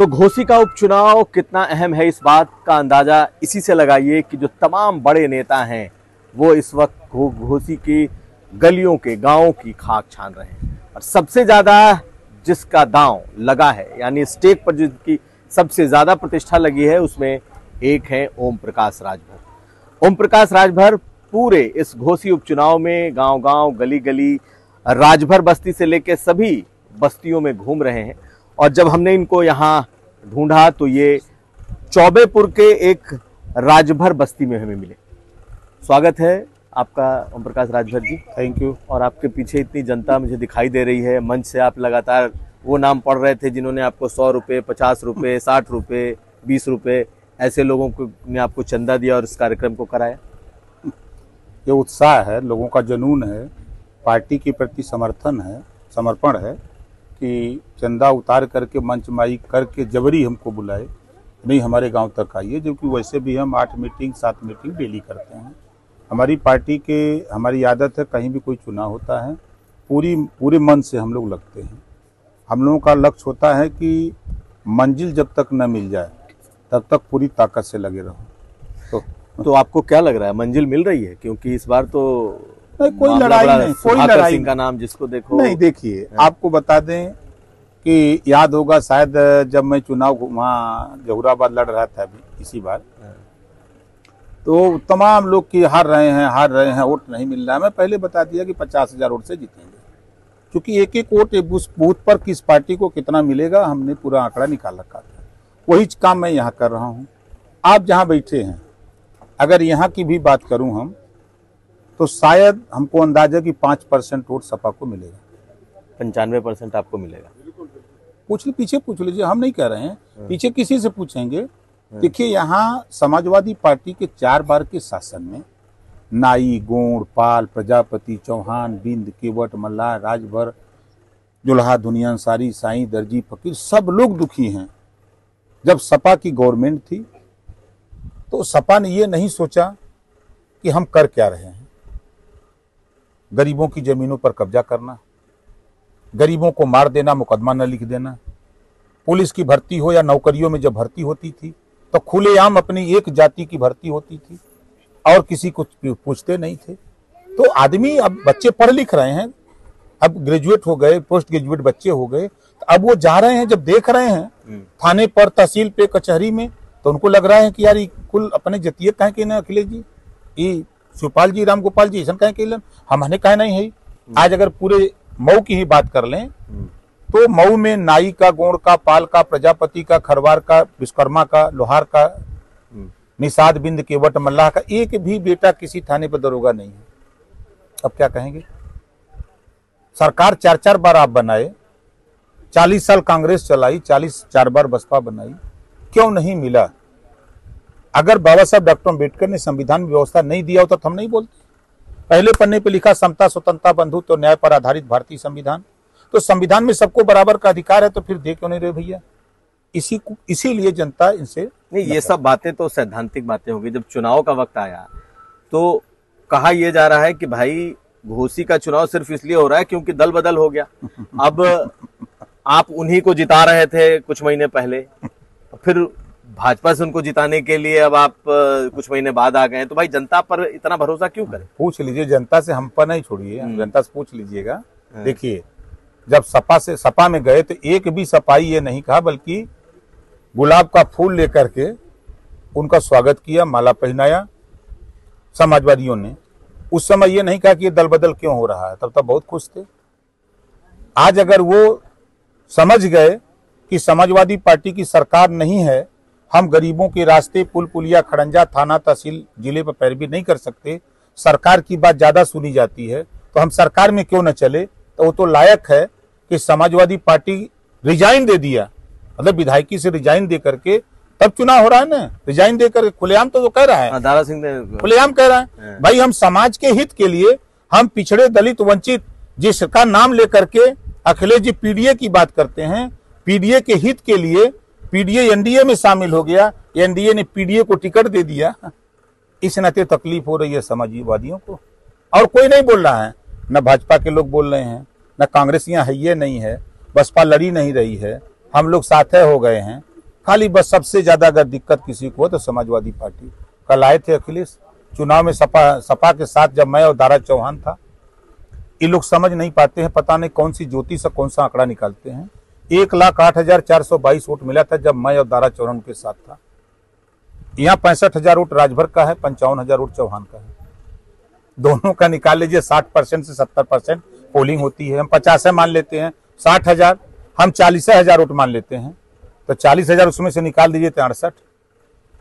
तो घोसी का उपचुनाव कितना अहम है, इस बात का अंदाज़ा इसी से लगाइए कि जो तमाम बड़े नेता हैं वो इस वक्त घोसी की गलियों के गांवों की खाक छान रहे हैं। और सबसे ज़्यादा जिसका दांव लगा है, यानी स्टेक पर जिनकी सबसे ज़्यादा प्रतिष्ठा लगी है, उसमें एक है ओम प्रकाश राजभर। ओम प्रकाश राजभर पूरे इस घोसी उपचुनाव में गांव-गांव, गली-गली, राजभर बस्ती से लेकर सभी बस्तियों में घूम रहे हैं। और जब हमने इनको यहाँ ढूंढा तो ये चौबेपुर के एक राजभर बस्ती में हमें मिले। स्वागत है आपका ओम प्रकाश राजभर जी। Thank you. और आपके पीछे इतनी जनता मुझे दिखाई दे रही है, मंच से आप लगातार वो नाम पढ़ रहे थे जिन्होंने आपको 100 रुपये, 50 रुपये, 60 रुपये, 20 रुपये, ऐसे लोगों को ने आपको चंदा दिया और इस कार्यक्रम को कराया। ये उत्साह है, लोगों का जुनून है, पार्टी के प्रति समर्थन है, समर्पण है कि चंदा उतार करके मंचमाई करके जबरी हमको बुलाए, नहीं हमारे गांव तक आइए। जबकि वैसे भी हम 8 मीटिंग 7 मीटिंग डेली करते हैं। हमारी पार्टी के हमारी आदत है, कहीं भी कोई चुनाव होता है पूरे मन से हम लोग लगते हैं। हम लोगों का लक्ष्य होता है कि मंजिल जब तक न मिल जाए तब तक पूरी ताकत से लगे रहो। तो आपको क्या लग रहा है, मंजिल मिल रही है? क्योंकि इस बार तो कोई लड़ाई नहीं, कोई लड़ाई का नाम जिसको देखो नहीं। देखिए, आपको बता दें कि याद होगा, शायद जब मैं चुनाव वहाँ जहुराबाद लड़ रहा था अभी इसी बार, तो तमाम लोग कि हार रहे हैं, वोट नहीं मिल रहा है। मैं पहले बता दिया कि 50,000 वोट से जीतेंगे, क्योंकि एक वोट एक बूथ पर किस पार्टी को कितना मिलेगा हमने पूरा आंकड़ा निकाल रखा था। वही काम मैं यहाँ कर रहा हूँ। आप जहाँ बैठे हैं, अगर यहाँ की भी बात करूँ हम, तो शायद हमको अंदाजा है कि 5% वोट सपा को मिलेगा, 95% आपको मिलेगा। पीछे पूछ लीजिए, हम नहीं कह रहे हैं, पीछे किसी से पूछेंगे। देखिए, यहाँ समाजवादी पार्टी के 4 बार के शासन में नाई, गौड़, पाल, प्रजापति, चौहान, बिंद, केवट, मल्लाह, राजभर, जुल्हा, दुनिया अंसारी, साईं, दर्जी, फकीर, सब लोग दुखी हैं। जब सपा की गवर्नमेंट थी तो सपा ने ये नहीं सोचा कि हम कर क्या रहे हैं। गरीबों की ज़मीनों पर कब्जा करना, गरीबों को मार देना, मुकदमा न लिख देना। पुलिस की भर्ती हो या नौकरियों में जब भर्ती होती थी तो खुलेआम अपनी एक जाति की भर्ती होती थी और किसी को पूछते नहीं थे। तो आदमी, अब बच्चे पढ़ लिख रहे हैं, अब ग्रेजुएट हो गए, पोस्ट ग्रेजुएट बच्चे हो गए, तो अब वो जा रहे हैं, जब देख रहे हैं थाने पर, तहसील पे, कचहरी में, तो उनको लग रहा है कि यार ये कुल अपने जतिये कहें कि ना, अखिलेश जी, ये शिवपाल जी, रामगोपाल जी, ऐसा कहें कि हमने कहा नहीं है। आज अगर पूरे मऊ की ही बात कर लें तो मऊ में नाई का, गौड़ का, पाल का, प्रजापति का, खरवार का, विश्वकर्मा का, लोहार का, निषाद, बिंद, केवट, मल्लाह का एक भी बेटा किसी थाने पर दरोगा नहीं है। अब क्या कहेंगे? सरकार 4-4 बार आप बनाए, 40 साल कांग्रेस चलाई, 4 बार बसपा बनाई, क्यों नहीं मिला? अगर बाबा साहब डॉक्टर अम्बेडकर ने संविधान में व्यवस्था नहीं दिया होता तो हम नहीं बोलते। पहले पन्ने पे लिखा, समता, स्वतंत्रता, बंधुत्व और न्याय पर आधारित भारतीय संविधान। तो संविधान में सबको बराबर का अधिकार है, तो फिर दे क्यों नहीं रहे भैया? इसीलिए जनता इनसे नहीं। ये सब बातें तो सैद्धांतिक बातें होगी। जब चुनाव का वक्त आया तो कहा यह जा रहा है कि भाई घोसी का चुनाव सिर्फ इसलिए हो रहा है क्योंकि दल बदल हो गया। अब आप उन्हीं को जिता रहे थे कुछ महीने पहले, फिर भाजपा से उनको जिताने के लिए अब आप कुछ महीने बाद आ गए, तो भाई जनता पर इतना भरोसा क्यों करें? पूछ लीजिए जनता से, हम पर नहीं छोड़िए, जनता से पूछ लीजिएगा। देखिए, जब सपा में गए तो एक भी सपाई ये नहीं कहा, बल्कि गुलाब का फूल लेकर के उनका स्वागत किया, माला पहनाया समाजवादियों ने। उस समय ये नहीं कहा कि ये दल बदल क्यों हो रहा है, तब तक बहुत खुश थे। आज अगर वो समझ गए कि समाजवादी पार्टी की सरकार नहीं है, हम गरीबों के रास्ते, पुल, पुलिया, खड़ंजा, थाना, तहसील, जिले पर पैरवी नहीं कर सकते, सरकार की बात ज़्यादा सुनी जाती है, तो हम सरकार में क्यों न चले? तो वो तो लायक है कि समाजवादी पार्टी रिजाइन दे दिया, मतलब विधायकी से रिजाइन दे करके तब चुनाव हो रहा है ना। रिजाइन दे करके खुलेआम तो वो कह रहा है, दारा सिंह ने खुलेआम कह रहा है, भाई हम समाज के हित के लिए, हम पिछड़े, दलित, वंचित, जिसका नाम लेकर के अखिलेश जी पीडीए की बात करते हैं, पीडीए के हित के लिए, पीडीए एनडीए में शामिल हो गया, एनडीए ने पीडीए को टिकट दे दिया। इस नाते तकलीफ हो रही है समाजवादियों को, और कोई नहीं बोल रहा है, न भाजपा के लोग बोल रहे हैं, न कांग्रेस यहाँ है, ये नहीं है, बसपा लड़ी नहीं रही है, हम लोग साथ हो गए हैं। खाली बस सबसे ज्यादा अगर दिक्कत किसी को हो तो समाजवादी पार्टी। कल आए थे अखिलेश, चुनाव में सपा के साथ जब मैं और दारा चौहान था, ये लोग समझ नहीं पाते हैं, पता नहीं कौन सी ज्योति से कौन सा आंकड़ा निकालते हैं। 1,08,422 वोट मिला था जब मैं और दारा चौहान के साथ था। यहाँ 65,000 वोट राजभर का है, 55,000 वोट चौहान का है। दोनों का निकाल लीजिए, 60% से 70% पोलिंग होती है। हम 50 मान लेते हैं 60,000, हम 40,000 वोट मान लेते हैं, तो 40,000 उसमें से निकाल दीजिए 63।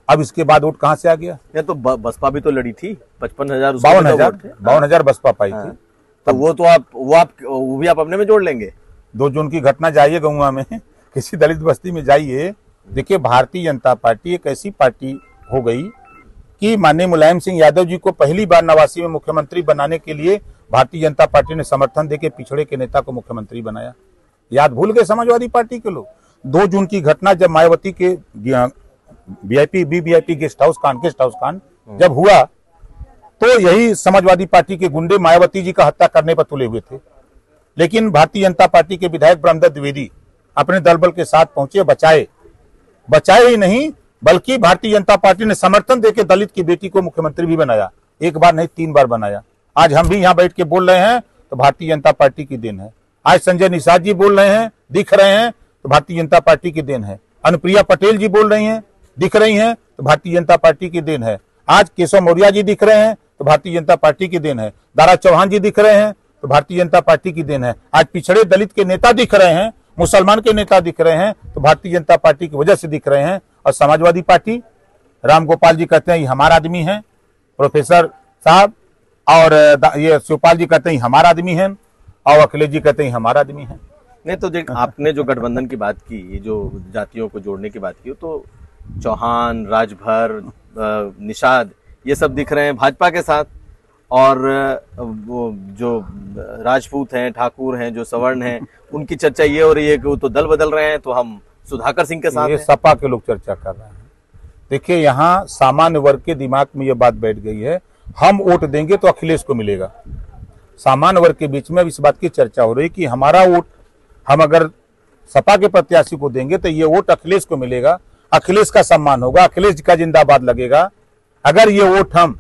अब इसके बाद वोट कहाँ से आ गया? या तो बसपा भी तो लड़ी थी, 55,000 52,000 बसपा पाई थी, तो वो भी आप अपने में जोड़ लेंगे। 2 जून की घटना, जाइए गंगा में किसी दलित बस्ती में जाइए, देखिए भारतीय जनता पार्टी एक ऐसी पार्टी हो गई कि माननीय मुलायम सिंह यादव जी को पहली बार 89 में मुख्यमंत्री बनाने के लिए भारतीय जनता पार्टी ने समर्थन देके पिछड़े के नेता को मुख्यमंत्री बनाया। याद भूल गए समाजवादी पार्टी के लोग। 2 जून की घटना जब मायावती के वीआईपी गेस्ट हाउस कांड जब हुआ, तो यही समाजवादी पार्टी के गुंडे मायावती जी का हत्या करने पर तुले हुए थे, लेकिन भारतीय जनता पार्टी के विधायक ब्रह्मदा द्विवेदी अपने दलबल के साथ पहुंचे, बचाए ही नहीं बल्कि भारतीय जनता पार्टी ने समर्थन देके दलित की बेटी को मुख्यमंत्री भी बनाया। 1 बार नहीं 3 बार बनाया। आज हम भी यहाँ बैठ के बोल रहे हैं तो भारतीय जनता पार्टी की देन है। आज संजय निषाद जी बोल रहे हैं, दिख रहे हैं, तो भारतीय जनता पार्टी की देन है। अनुप्रिया पटेल जी बोल रही हैं, दिख रही हैं, तो भारतीय जनता पार्टी की देन है। आज केशव मौर्या जी दिख रहे हैं तो भारतीय जनता पार्टी की देन है। दारा चौहान जी दिख रहे हैं तो भारतीय जनता पार्टी की देन है। आज पिछड़े दलित के नेता दिख रहे हैं, मुसलमान के नेता दिख रहे हैं, तो भारतीय जनता पार्टी की वजह से दिख रहे हैं। और समाजवादी पार्टी, रामगोपाल जी कहते हैं ये हमारा आदमी है, प्रोफेसर साहब, और ये शिवपाल जी कहते हैं हमारा आदमी है, और अखिलेश जी कहते हैं हमारा आदमी है। नहीं तो देख, आपने जो गठबंधन की बात की, जो जातियों को जोड़ने की बात की, तो चौहान, राजभर, निषाद, ये सब दिख रहे हैं भाजपा के साथ, और वो जो राजपूत हैं, ठाकुर हैं, जो सवर्ण हैं, उनकी चर्चा ये हो रही है कि तो दल बदल रहे हैं, तो हम सुधाकर सिंह के साथ। ये सपा के लोग चर्चा कर रहे हैं। देखिए, यहाँ सामान्य वर्ग के दिमाग में ये बात बैठ गई है, हम वोट देंगे तो अखिलेश को मिलेगा। सामान्य वर्ग के बीच में इस बात की चर्चा हो रही है कि हमारा वोट, हम अगर सपा के प्रत्याशी को देंगे तो ये वोट अखिलेश को मिलेगा, अखिलेश का सम्मान होगा, अखिलेश का जिंदाबाद लगेगा। अगर ये वोट हम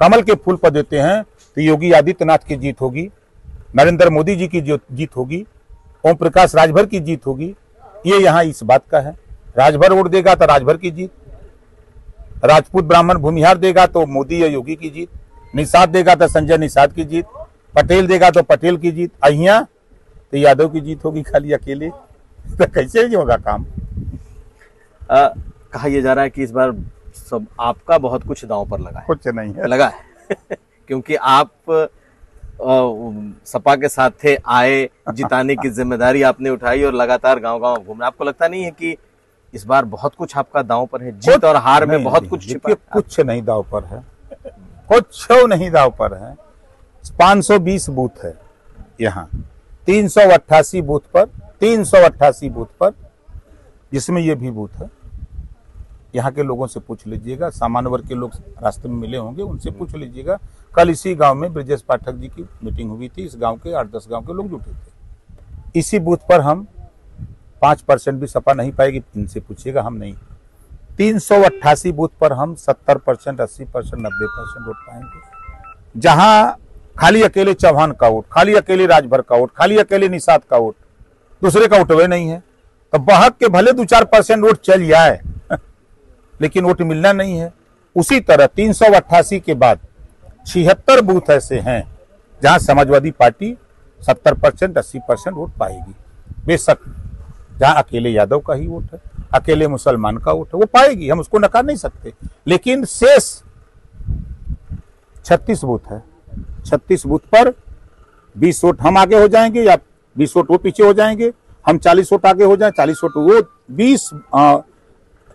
कमल के फूल पर देते हैं तो योगी आदित्यनाथ की जीत होगी, नरेंद्र मोदी जी की जीत होगी, ओम प्रकाश राजभर की जीत होगी। ये यहाँ इस बात का है। राजभर वोट देगा तो राजभर की जीत, राजपूत ब्राह्मण भूमिहार देगा तो मोदी या योगी की जीत, निषाद देगा तो संजय निषाद की जीत, पटेल देगा तो पटेल की जीत, अहिया तो यादव की जीत होगी खाली अकेले। तो कैसे होगा काम? कहा यह जा रहा है कि इस बार सब आपका बहुत कुछ दांव पर लगा है। कुछ नहीं है, लगा है क्योंकि आप सपा के साथ थे, आए, जिताने की जिम्मेदारी आपने उठाई और लगातार गांव-गांव घूमना। आपको लगता नहीं है कि इस बार बहुत कुछ आपका दांव पर है? जीत और हार में बहुत कुछ छिपा? कुछ नहीं दांव पर है, कुछ नहीं दांव पर है। 520 बूथ है यहाँ, 388 बूथ पर, 388 बूथ पर, जिसमें ये भी बूथ है। यहाँ के लोगों से पूछ लीजिएगा, सामान्य वर्ग के लोग रास्ते में मिले होंगे, उनसे पूछ लीजिएगा। कल इसी गांव में ब्रजेश पाठक जी की मीटिंग हुई थी, इस गांव के 8-10 गांव के लोग जुटे थे। इसी बूथ पर हम 5% भी सपा नहीं पाएगी, इनसे पूछिएगा, हम नहीं। 388 बूथ पर हम 70%, 80%, 90% वोट पाएंगे। जहाँ खाली अकेले चौहान का वोट, खाली अकेले राजभर का वोट, खाली अकेले निषाद का वोट, दूसरे का वोट वे नहीं है, तो बहक के भले 2-4% वोट चल जाए, लेकिन वोट मिलना नहीं है। उसी तरह 388 के बाद 76 बूथ ऐसे हैं जहां समाजवादी पार्टी 70%, 80% वोट पाएगी बेशक। जहां अकेले यादव का ही वोट है, अकेले मुसलमान का वोट है, वो पाएगी, हम उसको नकार नहीं सकते। लेकिन शेष 36 बूथ है, 36 बूथ पर 20 वोट हम आगे हो जाएंगे या 20 वोट वो पीछे हो जाएंगे, हम 40 वोट आगे हो जाए, 40 वोट वो,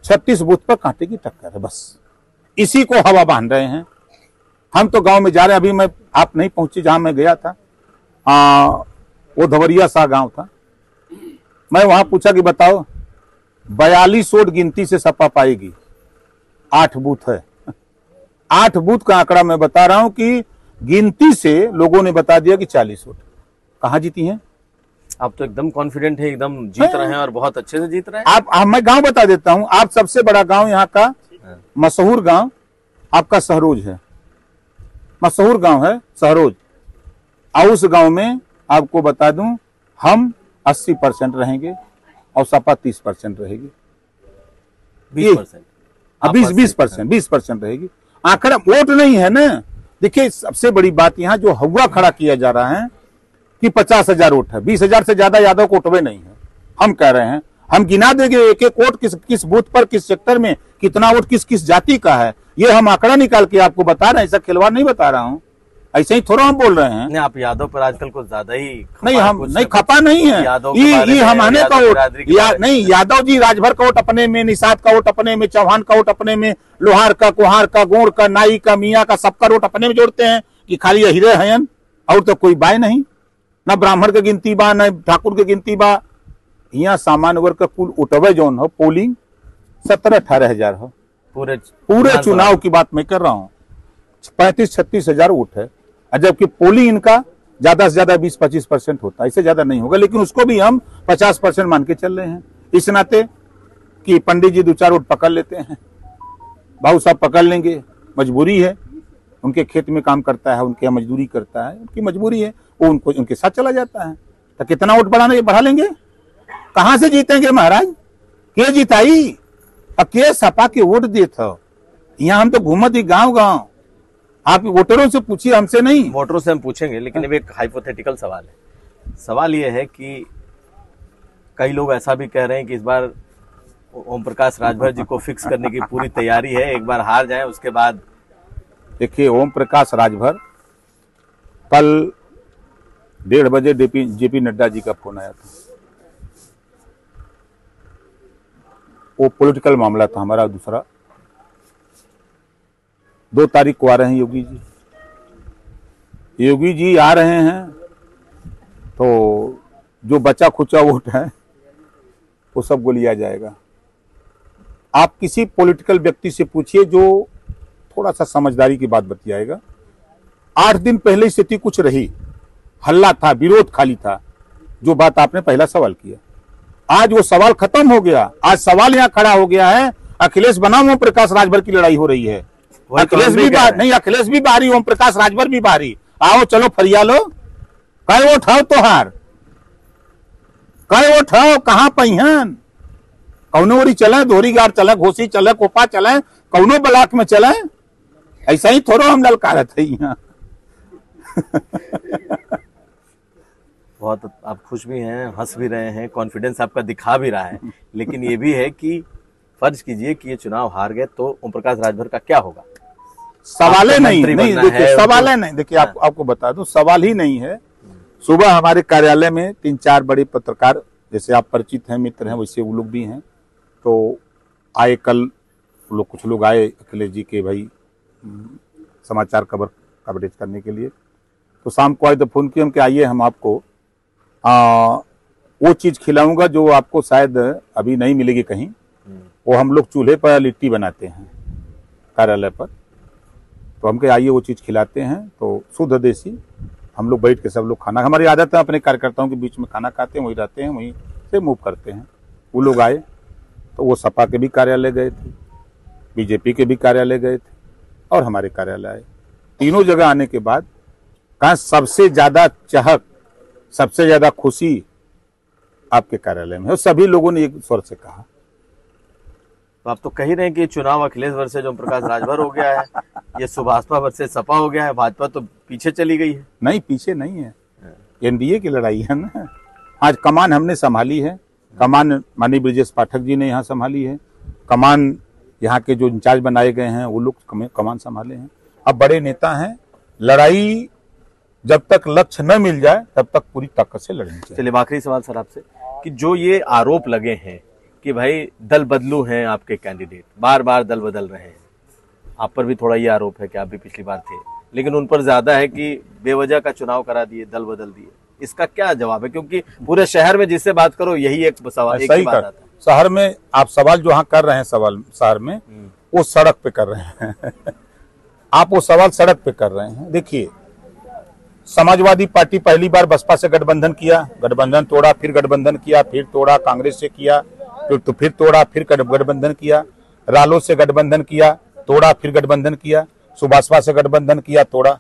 36 बूथ पर कांटे की टक्कर है बस। इसी को हवा बांध रहे हैं। हम तो गांव में जा रहे हैं। अभी मैं, आप नहीं पहुंचे जहां मैं गया था, वो धवरिया सा गांव था, मैं वहां पूछा कि बताओ 42 वोट गिनती से सपा पाएगी, 8 बूथ है। 8 बूथ का आंकड़ा मैं बता रहा हूं कि गिनती से लोगों ने बता दिया कि 40 वोट। कहां जीती हैं? आप तो एकदम कॉन्फिडेंट है, एकदम जीत रहे हैं और बहुत अच्छे से जीत रहे हैं आप। मैं गांव बता देता हूं, आप सबसे बड़ा गांव यहाँ का मशहूर गांव आपका सहरोज है, मशहूर गांव है सहरोज। और उस गांव में आपको बता दूं हम 80% रहेंगे और सपा 30% रहेगी, 20% रहेगी आंकड़ा। वोट नहीं है ना, देखिए सबसे बड़ी बात यहाँ जो हवा खड़ा किया जा रहा है कि 50,000 वोट है, 20,000 से ज्यादा यादव को वोट नहीं है। हम कह रहे हैं हम गिना देंगे एक एक वोट किस बूथ पर, किस सेक्टर में कितना वोट किस किस जाति का है, ये हम आंकड़ा निकाल के आपको बता रहे हैं। ऐसा खिलवाड़ नहीं बता रहा हूँ, ऐसे ही थोड़ा हम बोल रहे हैं। नहीं, आप यादव पर आजकल कुछ ज्यादा ही नहीं, हम नहीं खपा नहीं है ये हमारे का वोट नहीं। यादव जी राजभर का वोट अपने में, निषाद का वोट अपने में, चौहान का वोट अपने में, लोहार का, कुहार का, गोड़ का, नाई का, मियाँ का, सबका वोट अपने में जोड़ते हैं कि खाली हीरे हयन और तो कोई बाय नहीं, ना ब्राह्मण के गिनती बा न ठाकुर के गिनती बा। यहाँ सामान्य वर्ग का कुल उठबे जोन हो पोलिंग 17-18 हजार हो, पूरे चुनाव की बात मैं कर रहा हूँ। 35-36 हजार वोट है, जबकि पोलिंग इनका ज्यादा से ज्यादा 20-25% होता है, इससे ज्यादा नहीं होगा, लेकिन उसको भी हम 50% मान के चल रहे हैं। इस नाते कि पंडित जी 2-4 वोट पकड़ लेते हैं, भाऊ साहब पकड़ लेंगे, मजबूरी है, उनके खेत में काम करता है, उनके यहाँ मजदूरी करता है, उनकी मजबूरी है, वो उनको उनके साथ चला जाता है। तो कितना वोट बढ़ा लेंगे, कहाँ से जीतेंगे महाराज, के जिताई अब के सपा के वोट दिए था। यहाँ हम तो घूमत ही गाँव गाँव, आप वोटरों से पूछिए, हमसे नहीं। वोटरों से हम पूछेंगे, लेकिन अब एक हाइपोथेटिकल सवाल है। सवाल यह है कि कई लोग ऐसा भी कह रहे हैं कि इस बार ओम प्रकाश राजभर जी को फिक्स करने की पूरी तैयारी है, एक बार हार जाएं उसके बाद। देखिए ओम प्रकाश राजभर, कल 1:30 बजे जेपी नड्डा जी का फोन आया था, वो पॉलिटिकल मामला था हमारा। दूसरा 2 तारीख को आ रहे हैं योगी जी, आ रहे हैं तो जो बचा खुचा वोट है वो सबको लिया जाएगा। आप किसी पॉलिटिकल व्यक्ति से पूछिए जो थोड़ा सा समझदारी की बात बतियाएगा। 8 दिन पहले स्थिति कुछ रही, हल्ला था, विरोध खाली था, जो बात आपने पहला सवाल किया। आज वो सवाल खत्म हो गया, आज सवाल यहाँ खड़ा हो गया है अखिलेश बनाम ओम प्रकाश राजभर की लड़ाई हो रही है। अखिलेश भी बाहर नहीं, अखिलेश भी बाहरी, ओम प्रकाश राजभर भी बाहरी। आओ चलो फरिया लो, कल वो ठाओ तोहार, कल वो ठाओ कहाँ पहियन, कौनो ओरी चले, धोरी गार चले, घोसी चले, कोपा चले, कौनो ब्लाक में चले, ऐसा ही थोड़ो हम ललकार थे यहाँ। बहुत आप खुश भी हैं, हंस भी रहे हैं, कॉन्फिडेंस आपका दिखा भी रहा है, लेकिन ये भी है कि फर्ज कीजिए कि ये चुनाव हार गए तो ओम प्रकाश राजभर का क्या होगा। सवाल ही नहीं, देखिए सवाल ही नहीं, देखिए आपको बता दूं सवाल ही नहीं है। सुबह हमारे कार्यालय में 3-4 बड़े पत्रकार, जैसे आप परिचित हैं, मित्र हैं, वैसे वो लोग भी हैं, तो आए कल लोग, कुछ लोग आए अखिलेश जी के भाई समाचार कवरेज करने के लिए। तो शाम को आए तो फोन किया कि आइए हम आपको वो चीज़ खिलाऊंगा जो आपको शायद अभी नहीं मिलेगी कहीं। वो हम लोग चूल्हे पर लिट्टी बनाते हैं कार्यालय पर, तो हम कहे आइए वो चीज़ खिलाते हैं। तो शुद्ध देसी हम लोग बैठ के सब लोग खाना, हमारी आदत है अपने कार्यकर्ताओं के बीच में खाना खाते हैं, वहीं रहते हैं, वहीं से मूव करते हैं। वो लोग आए तो वो सपा के भी कार्यालय गए थे, बीजेपी के भी कार्यालय गए थे और हमारे कार्यालय आए। तीनों जगह आने के बाद कहाँ सबसे ज़्यादा चहक, सबसे ज़्यादा खुशी आपके कार्यालय में है, सभी लोगों ने एक स्वर से कहा। तो आप तो कह ही रहे हैं कि चुनाव अखिलेश वर्सेज ओम प्रकाश राजभर हो गया है, ये सुभाषपा वर्सेज सपा हो गया है, भाजपा तो पीछे चली गई है। नहीं, पीछे नहीं है, एनडीए की लड़ाई है ना। आज कमान हमने संभाली है, कमान माननीय ब्रजेश पाठक जी ने यहाँ संभाली है, कमान यहाँ के जो इंचार्ज बनाए गए हैं वो लोग कमान संभाले हैं। अब बड़े नेता हैं, लड़ाई जब तक लक्ष्य न मिल जाए तब तक पूरी ताकत से लड़नी चाहिए। चलिए आखिरी सवाल सर आपसे कि जो ये आरोप लगे हैं कि भाई दल बदलू हैं आपके कैंडिडेट, बार बार दल बदल रहे हैं, आप पर भी थोड़ा ये आरोप है कि आप भी पिछली बार थे, लेकिन उन पर ज्यादा है कि बेवजह का चुनाव करा दिए, दल बदल दिए, इसका क्या जवाब है? क्योंकि पूरे शहर में जिससे बात करो यही एक सवाल, एक ही बात आता है। शहर में आप सवाल जो हाँ कर रहे हैं, सवाल शहर में वो सड़क पे कर रहे हैं आप, वो सवाल सड़क पे कर रहे हैं। देखिए समाजवादी पार्टी पहली बार बसपा से गठबंधन किया, गठबंधन तोड़ा, फिर गठबंधन किया, फिर तोड़ा, कांग्रेस से किया, फिर तोड़ा, फिर गठबंधन किया, रालोद से गठबंधन किया, तोड़ा, फिर गठबंधन किया, सुभाषपा से गठबंधन किया, तोड़ा।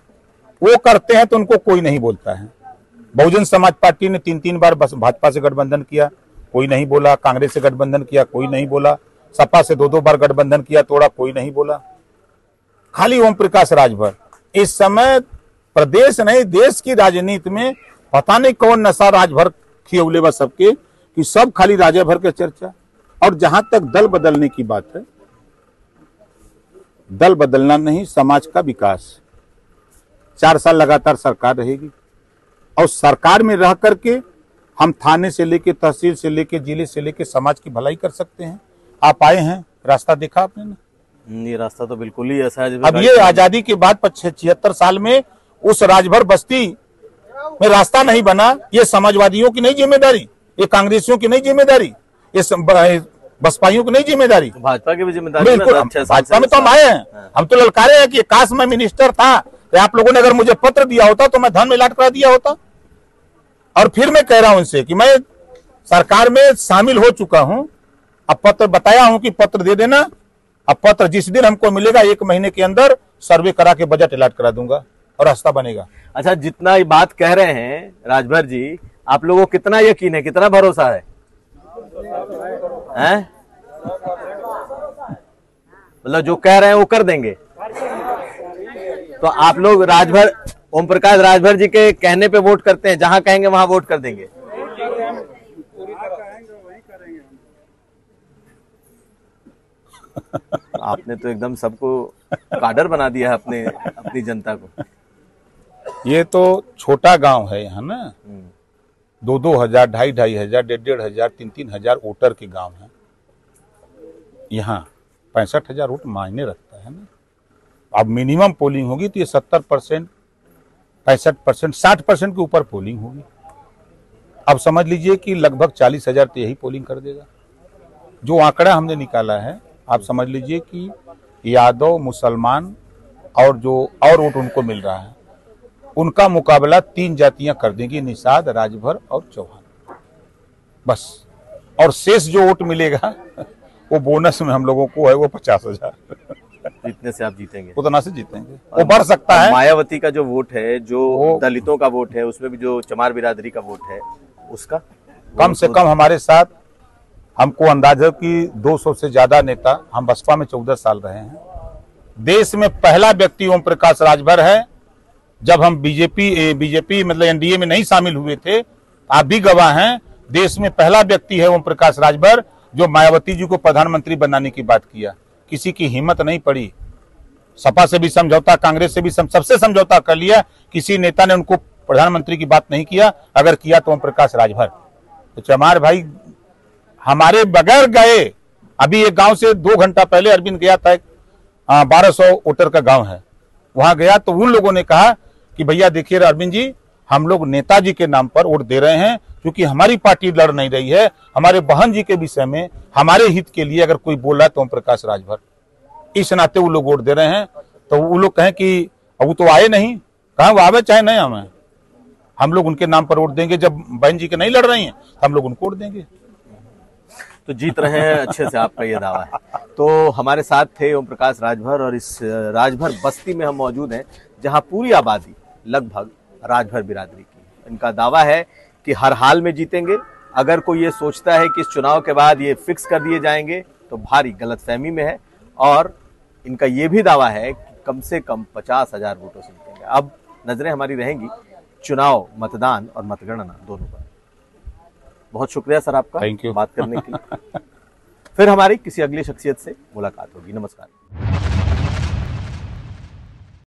वो करते हैं तो उनको कोई नहीं बोलता है। बहुजन समाज पार्टी ने 3-3 बार भाजपा से गठबंधन किया, कोई नहीं बोला, कांग्रेस से गठबंधन किया, कोई नहीं बोला, सपा से 2-2 बार गठबंधन किया, तोड़ा, कोई नहीं बोला। खाली ओम प्रकाश राजभर। इस समय प्रदेश नहीं देश की राजनीति में पता नहीं कौन नशा राजभर खियौले बा सबके कि सब खाली राजभर के चर्चा। और जहां तक दल बदलने की बात है, दल बदलना नहीं, समाज का विकास। 4 साल लगातार सरकार रहेगी और सरकार में रह करके हम थाने से लेके तहसील से लेके जिले से लेके समाज की भलाई कर सकते हैं। आप आए हैं, रास्ता देखा आपने ना? ये रास्ता तो बिल्कुल ही ऐसा है। अब ये आजादी के बाद 75-76 साल में उस राजभर बस्ती में रास्ता नहीं बना, ये समाजवादियों की नहीं जिम्मेदारी, ये कांग्रेसियों की नहीं जिम्मेदारी, ये बसपाइयों की नहीं जिम्मेदारी, भाजपा की भी जिम्मेदारी। भाजपा में तो हम आए हैं, हम तो ललकारे हैं कि काश मैं मिनिस्टर था, आप लोगों ने अगर मुझे पत्र दिया होता तो मैं धन में लाट करा दिया होता। और फिर मैं कह रहा हूं उनसे कि मैं सरकार में शामिल हो चुका हूं, अब पत्र बताया हूं कि पत्र दे देना, अब पत्र जिस दिन हमको मिलेगा 1 महीने के अंदर सर्वे करा के बजट अलाट करा दूंगा और रास्ता बनेगा। अच्छा, जितना ये बात कह रहे हैं राजभर जी, आप लोगों को कितना यकीन है, कितना भरोसा है? मतलब जो कह रहे हैं वो कर देंगे? तो आप लोग राजभर, ओम प्रकाश राजभर जी के कहने पे वोट करते हैं, जहां कहेंगे वहां वोट कर देंगे? आपने तो एकदम सबको काडर बना दिया है अपने, अपनी जनता को। ये तो छोटा गांव है यहाँ ना, 2-2 हजार, 2,500, 2,500, 1,500, 3-3 हजार वोटर के गांव है। यहाँ 65,000 वोट मायने रखता है ना। अब मिनिमम पोलिंग होगी तो ये 70%, 65%, 60% के ऊपर पोलिंग होगी। अब समझ लीजिए कि लगभग 40,000 तो यही पोलिंग कर देगा। जो आंकड़ा हमने निकाला है, आप समझ लीजिए कि यादव मुसलमान और जो और वोट उनको मिल रहा है, उनका मुकाबला 3 जातियां कर देंगी, निषाद, राजभर और चौहान, बस। और शेष जो वोट मिलेगा वो बोनस में हम लोगों को है, वो 50,000। जितने से आप जीतेंगे उतना से जीतेंगे, वो बढ़ सकता है। मायावती का जो वोट है, जो दलितों का वोट है, उसमें भी जो चमार बिरादरी का वोट है, उसका कम से कम हमारे साथ, हमको अंदाजा कि 200 से ज्यादा नेता, हम बसपा में 14 साल रहे हैं। देश में पहला व्यक्ति ओम प्रकाश राजभर है। जब हम बीजेपी मतलब एनडीए में नहीं शामिल हुए थे, आप भी गवाह हैं, देश में पहला व्यक्ति है ओम प्रकाश राजभर जो मायावती जी को प्रधानमंत्री बनाने की बात किया। किसी की हिम्मत नहीं पड़ी, सपा से भी समझौता, कांग्रेस से भी सबसे समझौता कर लिया, किसी नेता ने उनको प्रधानमंत्री की बात नहीं किया, अगर किया तो ओम प्रकाश राजभर। तो चमार भाई हमारे बगैर गए। अभी एक गांव से 2 घंटा पहले अरविंद गया था, 1200 वोटर का गांव है, वहां गया तो उन लोगों ने कहा कि भैया देखिए अरविंद जी, हम लोग नेताजी के नाम पर वोट दे रहे हैं क्योंकि हमारी पार्टी लड़ नहीं रही है, हमारे बहन जी के विषय में हमारे हित के लिए अगर कोई बोला तो ओम प्रकाश राजभर। इस नाते वो लोग वोट दे रहे हैं। तो वो लोग कहें कि अब तो आए नहीं, कहा वो आवे चाहे नहीं आवे, हम लोग उनके नाम पर वोट देंगे। जब बहन जी के नहीं लड़ रही हैं हम लोग उनको वोट देंगे। तो जीत रहे हैं अच्छे से, आपका यह दावा है। तो हमारे साथ थे ओम प्रकाश राजभर, और इस राजभर बस्ती में हम मौजूद हैं जहाँ पूरी आबादी लगभग राजभर बिरादरी की है। इनका दावा है कि हर हाल में जीतेंगे। अगर कोई ये सोचता है कि इस चुनाव के बाद ये फिक्स कर दिए जाएंगे तो भारी गलतफहमी में है। और इनका ये भी दावा है कि कम से कम 50,000 वोटों से जीतेंगे। अब नजरें हमारी रहेंगी चुनाव, मतदान और मतगणना दोनों पर। बहुत शुक्रिया सर आपका, थैंक यू बात करने के लिए। फिर हमारी किसी अगली शख्सियत से मुलाकात होगी। नमस्कार।